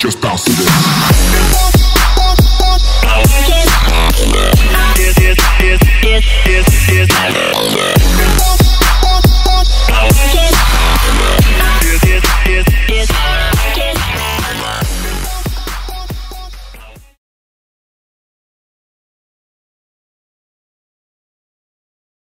Just bounce to this. This